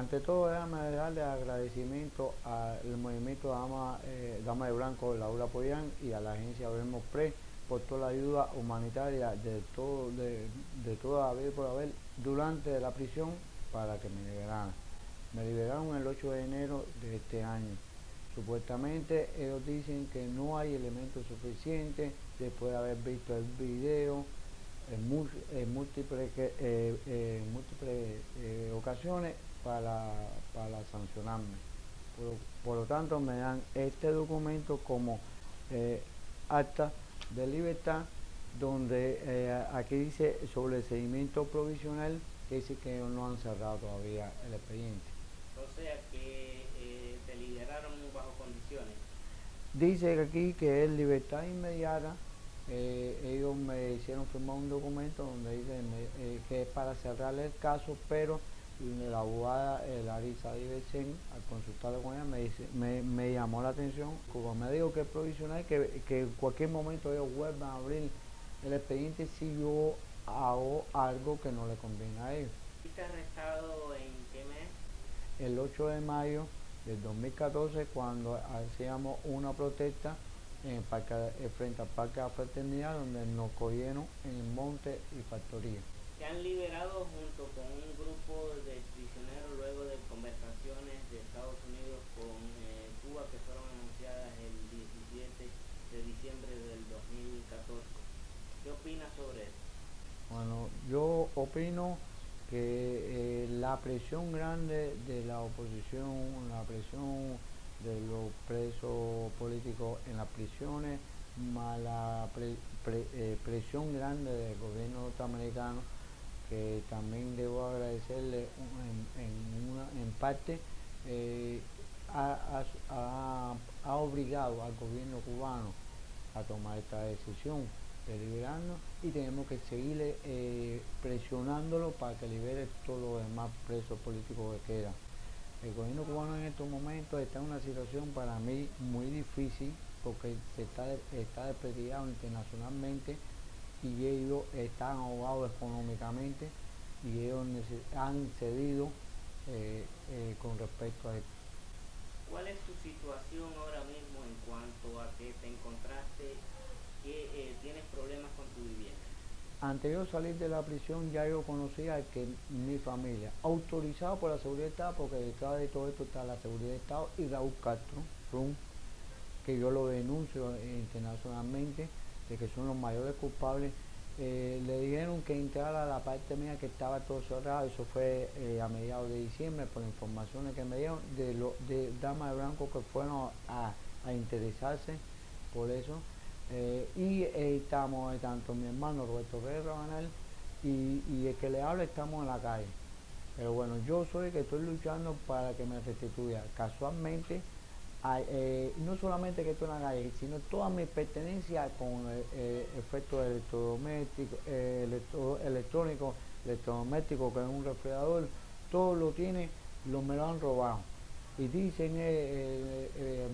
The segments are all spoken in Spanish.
Ante todo, déjame darle agradecimiento al movimiento Dama de Blanco, Laura Poyán, y a la agencia Boremos Press por toda la ayuda humanitaria de todo haber por haber durante la prisión para que me liberaran. Me liberaron el 8 de enero de este año. Supuestamente ellos dicen que no hay elementos suficientes después de haber visto el video en múltiples ocasiones para sancionarme. Por lo tanto, me dan este documento como acta de libertad, donde aquí dice sobre el seguimiento provisional, que dice que ellos no han cerrado todavía el expediente. O sea que te liberaron bajo condiciones. Dice aquí que es libertad inmediata. Ellos me hicieron firmar un documento donde dicen que es para cerrar el caso, pero la abogada Larissa Ivesen, al consultarlo con ella, me llamó la atención. Como me dijo que es provisional, que en cualquier momento ellos vuelvan a abrir el expediente si yo hago algo que no le conviene a ellos. ¿Fuiste arrestado en qué mes? El 8 de mayo del 2014, cuando hacíamos una protesta en el parque, frente al Parque de la Fraternidad, donde nos cogieron en el monte y factoría. Se han liberado junto con un grupo de prisioneros luego de conversaciones de Estados Unidos con Cuba, que fueron anunciadas el 17 de diciembre del 2014. ¿Qué opinas sobre eso? Bueno, yo opino que la presión grande de la oposición, la presión de los presos políticos en las prisiones, más la presión grande del gobierno norteamericano, que también debo agradecerle en parte, ha obligado al gobierno cubano a tomar esta decisión de liberarnos, y tenemos que seguirle presionándolo para que libere todos los demás presos políticos que quedan. El gobierno cubano en estos momentos está en una situación para mí muy difícil, porque está despredigado internacionalmente y ellos están ahogados económicamente, y ellos han cedido con respecto a esto. ¿Cuál es tu situación ahora mismo en cuanto a que te encontraste que tienes problemas con tu vivienda? Antes de salir de la prisión ya yo conocía que mi familia, autorizado por la Seguridad de Estado, porque detrás de todo esto está la Seguridad de Estado y Raúl Castro, que yo lo denuncio internacionalmente, de que son los mayores culpables. Le dijeron que entrara a la parte mía, que estaba todo cerrado. Eso fue a mediados de diciembre, por informaciones que me dieron de Dama de Blanco, que fueron a interesarse por eso. Estamos, tanto mi hermano Roberto Reyes Rabanal y el que le habla, estamos en la calle. Pero bueno, yo soy el que estoy luchando para que me restituya. Casualmente, no solamente que estoy en la calle, sino todas mis pertenencias con efectos electrodomésticos, electrodomésticos, que es un refrigerador, todo lo tiene, me lo han robado. Y dicen,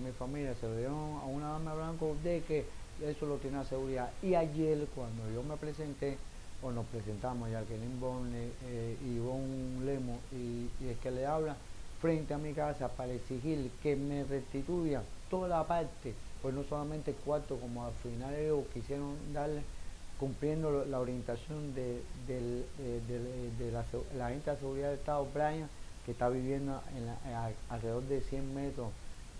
mi familia se lo dieron a una Dama de Blanco, de que eso lo tiene la seguridad. Y ayer, cuando yo me presenté, o nos presentamos, ya Kevin Bonne, Ivonne Lemo y el que le habla, frente a mi casa para exigir que me restituyan toda la parte, pues no solamente el cuarto, como al final ellos quisieron darle, cumpliendo la orientación de la agente de seguridad del Estado, Brian, que está viviendo alrededor de 100 metros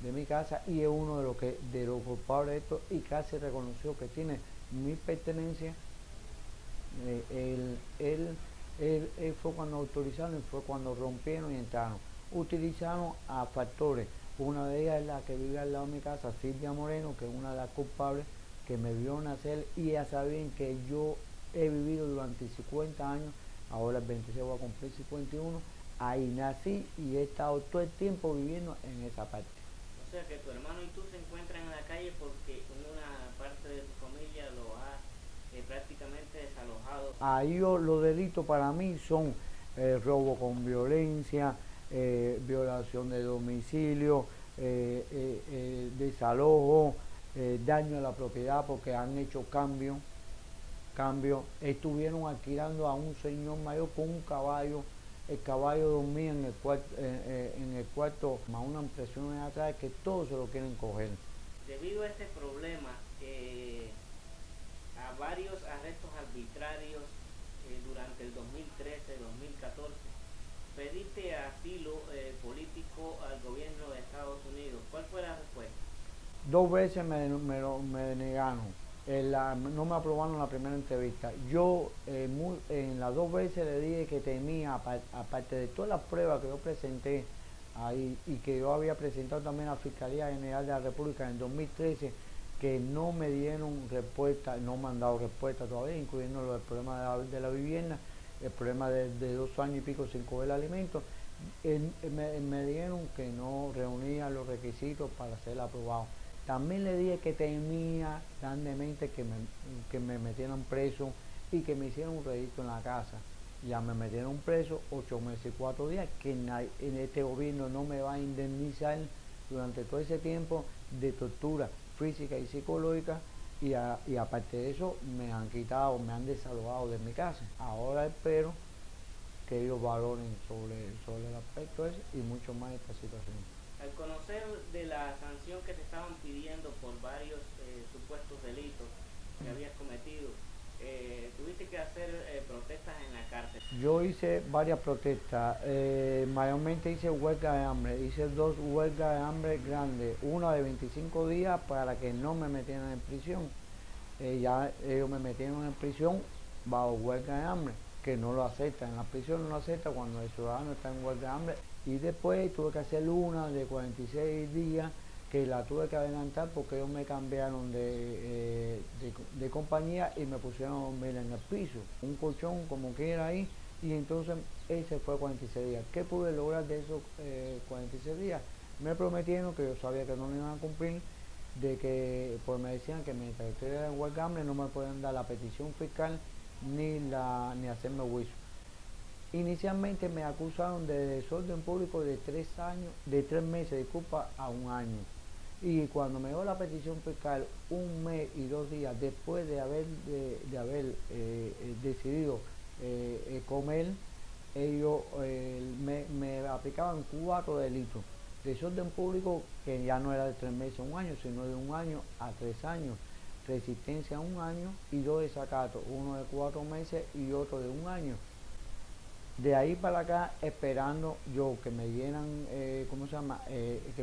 de mi casa, y es uno de los culpables de esto, y casi reconoció que tiene mi pertenencia. Él fue cuando autorizaron, y fue cuando rompieron y entraron. Utilizaron a factores. Una de ellas es la que vive al lado de mi casa, Silvia Moreno, que es una de las culpables, que me vio nacer, y ya saben que yo he vivido durante 50 años, ahora el 26 voy a cumplir 51, ahí nací y he estado todo el tiempo viviendo en esa parte. O sea que tu hermano y tú se encuentran en la calle porque una parte de tu familia lo ha prácticamente desalojado. Ahí los delitos para mí son robo con violencia, violación de domicilio, desalojo, daño a la propiedad, porque han hecho cambios. Estuvieron alquilando a un señor mayor con un caballo el caballo dormía en el cuarto, más una presión de atrás que todos se lo quieren coger. Debido a este problema, a varios arrestos arbitrarios durante el 2013, 2014, pediste asilo político al gobierno de Estados Unidos. ¿Cuál fue la respuesta? Dos veces me negaron. No me aprobaron la primera entrevista. Yo en las dos veces le dije que temía, aparte de todas las pruebas que yo presenté ahí y que yo había presentado también a la Fiscalía General de la República en el 2013, que no me dieron respuesta, no me han dado respuesta todavía, incluyendo el problema de la vivienda, el problema de 2 años y pico sin coger alimentos. Me dijeron que no reunía los requisitos para ser aprobado. También le dije que temía grandemente que me metieran preso y que me hicieran un registro en la casa. Ya me metieron preso 8 meses y 4 días, que en este gobierno no me va a indemnizar durante todo ese tiempo de tortura física y psicológica. Y aparte de eso, me han quitado, me han desalojado de mi casa. Ahora espero que ellos valoren sobre el aspecto ese y mucho más esta situación. Al conocer de la sanción que te estaban pidiendo por varios supuestos delitos que habías cometido, tuviste que hacer protestas en la cárcel. Yo hice varias protestas, mayormente hice huelga de hambre, hice 2 huelgas de hambre grandes, una de 25 días para que no me metieran en prisión. Ya ellos me metieron en prisión bajo huelga de hambre, que no lo aceptan, la prisión no lo acepta cuando el ciudadano está en huelga de hambre. Y después tuve que hacer una de 46 días que la tuve que adelantar porque ellos me cambiaron de compañía y me pusieron a dormir en el piso, un colchón como quiera ahí, y entonces ese fue 46 días. ¿Qué pude lograr de esos 46 días? Me prometieron, que yo sabía que no me iban a cumplir, de que pues me decían que mientras estuviera en Wargamble no me podían dar la petición fiscal ni hacerme juicio. Inicialmente me acusaron de desorden público de 3 meses a 1 año. Y cuando me dio la petición fiscal 1 mes y 2 días después de haber decidido comer, ellos me aplicaban 4 delitos. Desorden público que ya no era de 3 meses a 1 año, sino de 1 año a 3 años. Resistencia a 1 año y 2 desacatos, uno de 4 meses y otro de 1 año. De ahí para acá, esperando yo que me dieran, que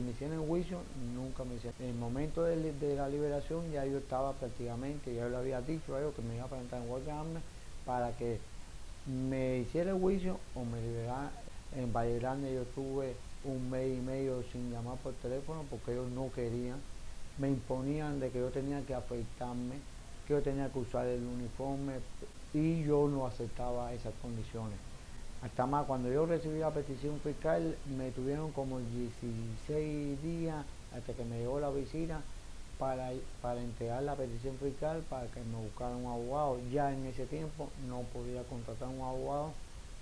me hicieran juicio, nunca me hicieron. En el momento de la liberación ya yo estaba prácticamente, ya yo le había dicho a ellos que me iba a presentar en Wargamble para que me hiciera juicio o me liberaran. En Valle Grande yo estuve 1 mes y medio sin llamar por teléfono porque ellos no querían. Me imponían de que yo tenía que afeitarme, que yo tenía que usar el uniforme y yo no aceptaba esas condiciones. Hasta más, cuando yo recibí la petición fiscal, me tuvieron como 16 días hasta que me llegó la visita para entregar la petición fiscal para que me buscaran un abogado. Ya en ese tiempo no podía contratar un abogado,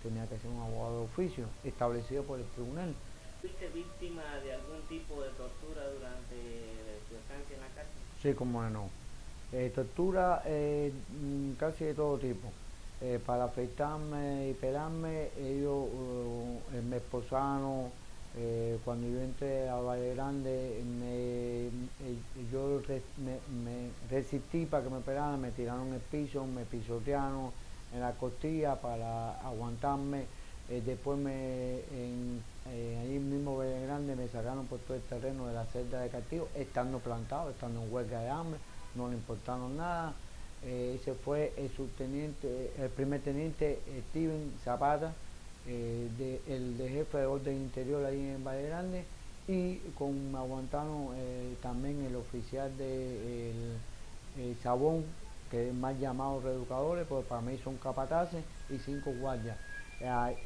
tenía que ser un abogado de oficio, establecido por el tribunal. ¿Fuiste víctima de algún tipo de tortura durante tu estancia en la cárcel? Sí, cómo no. Tortura casi de todo tipo. Para afeitarme y pelarme, ellos me esposaron. Cuando yo entré a Valle Grande, yo me resistí para que me pelaran, me tiraron el piso, me pisotearon en la costilla para aguantarme. Después ahí mismo Valle Grande me sacaron por todo el terreno de la celda de castigo, estando plantado, estando en huelga de hambre, no le importaron nada. Ese fue el subteniente, el primer teniente Steven Zapata, el jefe de orden interior ahí en Valle Grande, y me aguantaron también el oficial de el Sabón, que es más llamado reeducadores, porque para mí son capataces, y 5 guardias.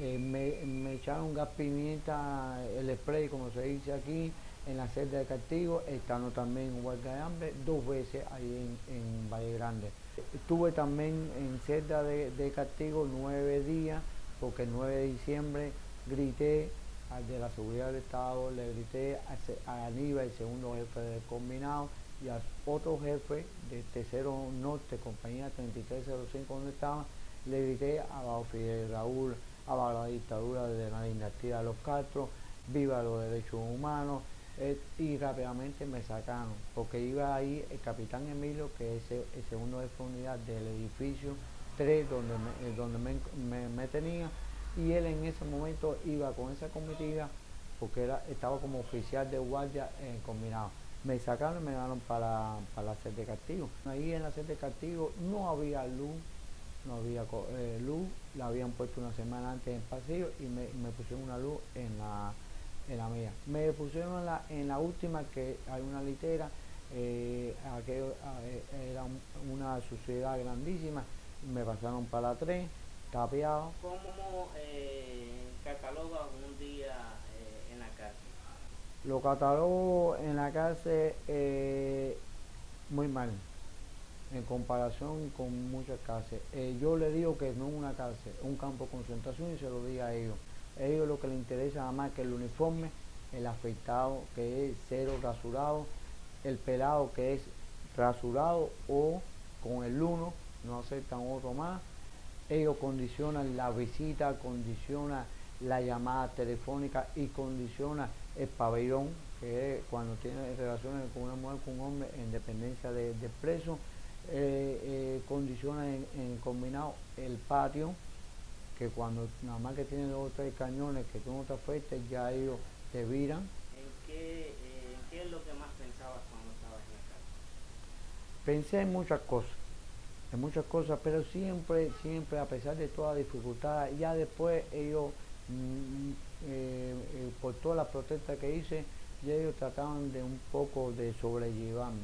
Me echaron gas pimienta, el spray como se dice aquí, en la celda de castigo, estando también en huelga de hambre, 2 veces ahí en Valle Grande. Estuve también en celda de castigo 9 días, porque el 9 de diciembre grité al de la seguridad del Estado, le grité a Aníbal, el segundo jefe del Combinado, y a otro jefe del Tercero Norte, compañía 3305 donde estaba, le grité a Raúl abajo la dictadura de la dinastía de los Castro, viva los derechos humanos, y rápidamente me sacaron, porque iba ahí el capitán Emilio, que es el segundo de unidad del edificio 3 donde me tenía, y él en ese momento iba con esa comitiva, porque estaba como oficial de guardia en Combinado. Me sacaron y me dieron para la sede de castigo. Ahí en la sede de castigo no había luz, la habían puesto una semana antes en el pasillo y me pusieron una luz en la mía. Me pusieron en la última, que hay una litera, aquello era una suciedad grandísima, me pasaron para 3, tapeado. ¿Cómo catalogas un día en la cárcel? Lo catalogo en la cárcel muy mal, en comparación con muchas cárceles. Yo le digo que no es una cárcel, es un campo de concentración, y se lo digo a ellos. Ellos lo que les interesa nada más que el uniforme, el afeitado, que es cero rasurado, el pelado, que es rasurado o con el uno, no aceptan otro más. Ellos condicionan la visita, condicionan la llamada telefónica y condicionan el pabellón, que es cuando tiene relaciones con una mujer, con un hombre, en dependencia de preso. Condicionan en Combinado el patio, que cuando nada más que tienen 2 o 3 cañones que tú no te afectes, ya ellos te viran. ¿Qué es lo que más pensabas cuando estabas en la casa? Pensé en muchas cosas, pero siempre, a pesar de toda dificultad, ya después ellos, por todas las protestas que hice, ya ellos trataban de un poco de sobrellevarme.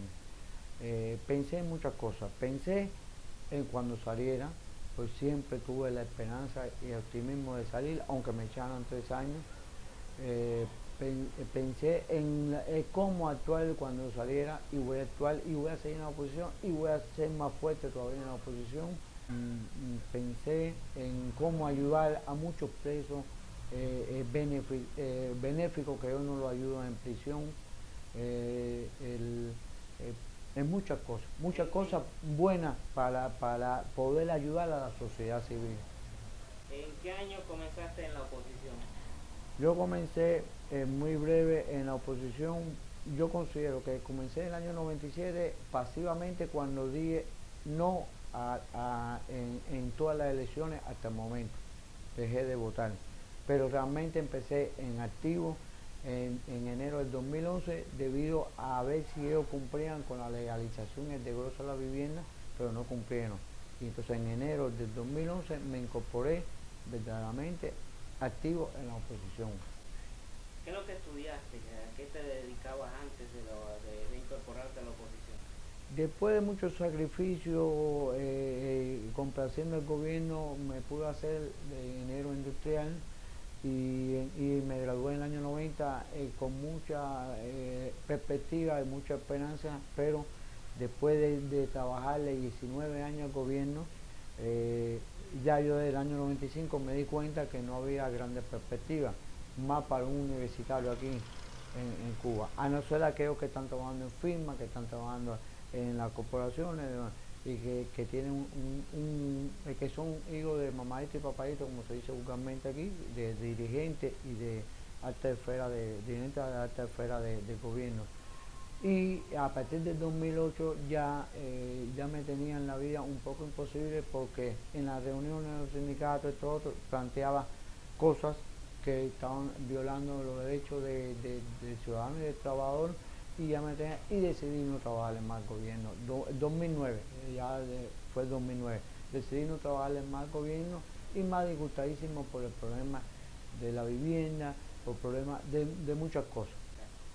Pensé en muchas cosas, pensé en cuando saliera, pues siempre tuve la esperanza y el optimismo de salir, aunque me echaran 3 años. Pensé en cómo actuar cuando saliera, y voy a actuar y voy a seguir en la oposición y voy a ser más fuerte todavía en la oposición. Pensé en cómo ayudar a muchos presos benéficos que yo no lo ayudo en prisión. En muchas cosas buenas para poder ayudar a la sociedad civil. ¿En qué año comenzaste en la oposición? Yo comencé muy breve en la oposición. Yo considero que comencé en el año 97 pasivamente, cuando dije no en todas las elecciones hasta el momento. Dejé de votar, pero realmente empecé en activo en enero del 2011, debido a ver si ellos cumplían con la legalización, el desglose de la vivienda, pero no cumplieron. Y entonces en enero del 2011 me incorporé verdaderamente activo en la oposición. ¿Qué es lo que estudiaste? ¿A qué te dedicabas antes de incorporarte a la oposición? Después de muchos sacrificios, complaciendo al gobierno, me pude hacer de ingeniero industrial. Y me gradué en el año 90 con mucha perspectiva y mucha esperanza, pero después de trabajarle 19 años al gobierno, ya yo desde el año 95 me di cuenta que no había grandes perspectivas, más para un universitario aquí en Cuba, a no ser aquellos que están trabajando en firmas, que están trabajando en las corporaciones y que tienen que son hijos de mamadito y papadito, como se dice vulgarmente aquí, de dirigentes y de alta esfera, del gobierno. Y a partir del 2008 ya me tenían la vida un poco imposible, porque en las reuniones de los sindicatos y todo otro, planteaba cosas que estaban violando los derechos del ciudadano y del trabajador, y decidí no trabajar en más gobierno. 2009, fue el 2009, decidí no trabajar en más gobierno, y más disgustadísimo por el problema de la vivienda, por problemas de muchas cosas.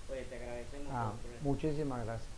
Pues te agradecemos. Muchísimas gracias.